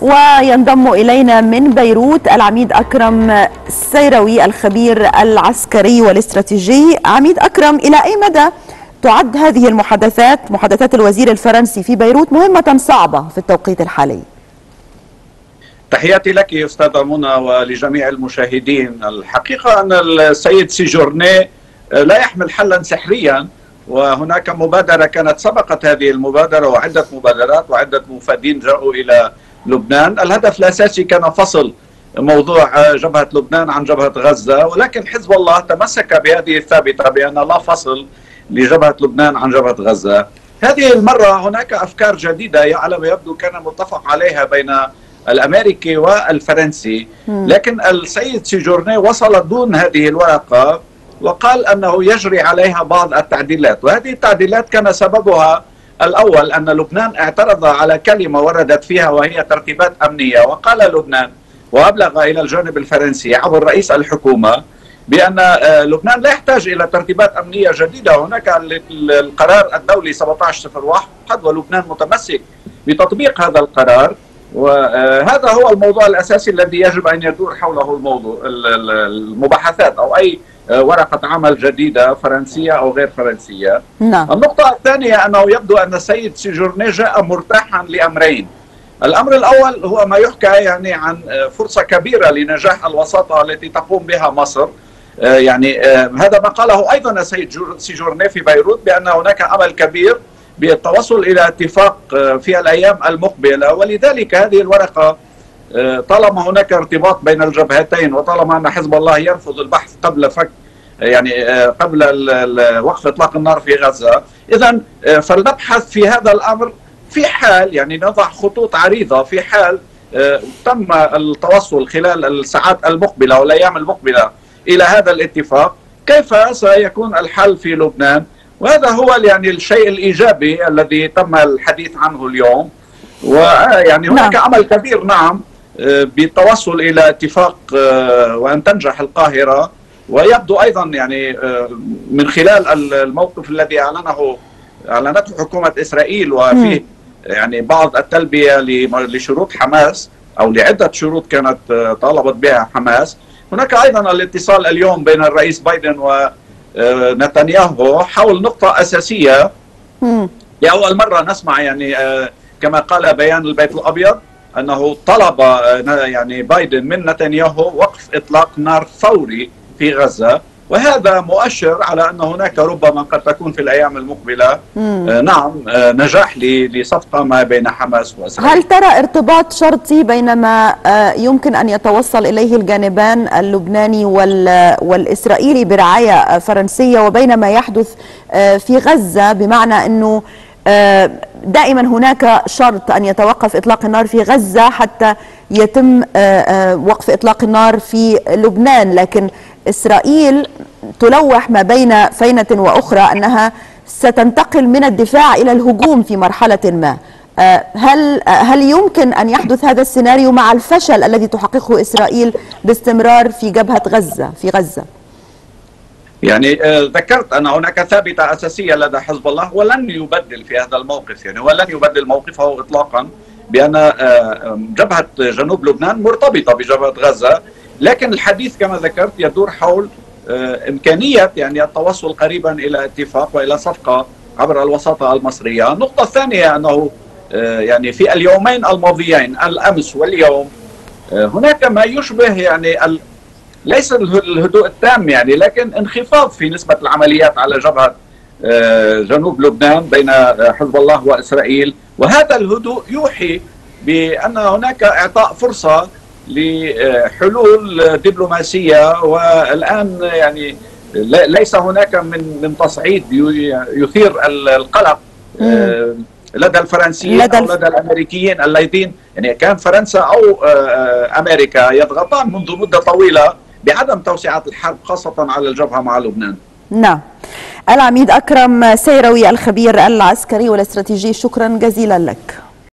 وينضم إلينا من بيروت العميد أكرم سيروي الخبير العسكري والاستراتيجي. عميد أكرم، إلى أي مدى تعد هذه المحادثات، محادثات الوزير الفرنسي في بيروت، مهمة صعبة في التوقيت الحالي؟ تحياتي لك أستاذة منى ولجميع المشاهدين. الحقيقة أن السيد سي جورني لا يحمل حلا سحريا، وهناك مبادرة كانت سبقت هذه المبادرة وعدة مبادرات وعدة مفادين جاءوا إلى لبنان. الهدف الأساسي كان فصل موضوع جبهة لبنان عن جبهة غزة، ولكن حزب الله تمسك بهذه الثابتة بأن لا فصل لجبهة لبنان عن جبهة غزة. هذه المرة هناك أفكار جديدة على ما يبدو كان متفق عليها بين الأمريكي والفرنسي، لكن السيد سي جورني وصل دون هذه الورقة وقال أنه يجري عليها بعض التعديلات، وهذه التعديلات كان سببها الأول أن لبنان اعترض على كلمة وردت فيها وهي ترتيبات أمنية، وقال لبنان وأبلغ إلى الجانب الفرنسي عبر رئيس الحكومة بأن لبنان لا يحتاج إلى ترتيبات أمنية جديدة. هناك القرار الدولي 1701 ولبنان متمسك بتطبيق هذا القرار، وهذا هو الموضوع الأساسي الذي يجب أن يدور حوله الموضوع المباحثات أو أي ورقة عمل جديدة فرنسية أو غير فرنسية. النقطة الثانية أنه يبدو أن السيد سي جورني جاء مرتاحا لأمرين. الأمر الأول هو ما يحكى يعني عن فرصة كبيرة لنجاح الوساطة التي تقوم بها مصر، يعني هذا ما قاله أيضا السيد سي جورني في بيروت بأن هناك أمل كبير بالتوصل إلى اتفاق في الأيام المقبلة، ولذلك هذه الورقة طالما هناك ارتباط بين الجبهتين وطالما أن حزب الله يرفض البحث قبل قبل وقف إطلاق النار في غزة، إذن فلنبحث في هذا الأمر في حال يعني نضع خطوط عريضة في حال تم التوصل خلال الساعات المقبلة والأيام المقبلة إلى هذا الاتفاق كيف سيكون الحل في لبنان. وهذا هو يعني الشيء الإيجابي الذي تم الحديث عنه اليوم، ويعني هناك عمل كبير بالتوصل إلى اتفاق وأن تنجح القاهرة. ويبدو أيضا يعني من خلال الموقف الذي أعلنته حكومة إسرائيل وفيه يعني بعض التلبية لشروط حماس أو لعدة شروط كانت طالبت بها حماس. هناك أيضا الاتصال اليوم بين الرئيس بايدن ونتنياهو حول نقطة أساسية. لأول مرة نسمع يعني كما قال بيان البيت الأبيض أنه طلب يعني بايدن من نتنياهو وقف إطلاق نار فوري في غزة، وهذا مؤشر على أن هناك ربما قد تكون في الأيام المقبلة نجاح لصفقة ما بين حماس وإسرائيل. هل ترى ارتباط شرطي بين ما يمكن أن يتوصل إليه الجانبان اللبناني والإسرائيلي برعاية فرنسية وبين ما يحدث في غزة، بمعنى أنه دائما هناك شرط أن يتوقف إطلاق النار في غزة حتى يتم وقف إطلاق النار في لبنان، لكن إسرائيل تلوح ما بين فينة وأخرى أنها ستنتقل من الدفاع إلى الهجوم في مرحلة ما. هل يمكن أن يحدث هذا السيناريو مع الفشل الذي تحققه إسرائيل باستمرار في جبهة غزة يعني ذكرت أن هناك ثابتة أساسية لدى حزب الله ولن يبدل في هذا الموقف، يعني ولن يبدل موقفه إطلاقا بأن جبهة جنوب لبنان مرتبطة بجبهة غزة، لكن الحديث كما ذكرت يدور حول إمكانية يعني التوصل قريبا إلى اتفاق وإلى صفقة عبر الوساطة المصرية. النقطة الثانية أنه يعني في اليومين الماضيين الأمس واليوم هناك ما يشبه يعني ليس الهدوء التام يعني، لكن انخفاض في نسبة العمليات على جبهة جنوب لبنان بين حزب الله وإسرائيل، وهذا الهدوء يوحي بأن هناك إعطاء فرصة لحلول دبلوماسية، والآن يعني ليس هناك من تصعيد يثير القلق لدى الفرنسيين أو لدى الأمريكيين الذين يعني كان فرنسا أو أمريكا يضغطان منذ مدة طويلة بعدم توسعة الحرب خاصة على الجبهة مع لبنان. نعم. العميد أكرم سيروي الخبير العسكري والاستراتيجي، شكرا جزيلا لك.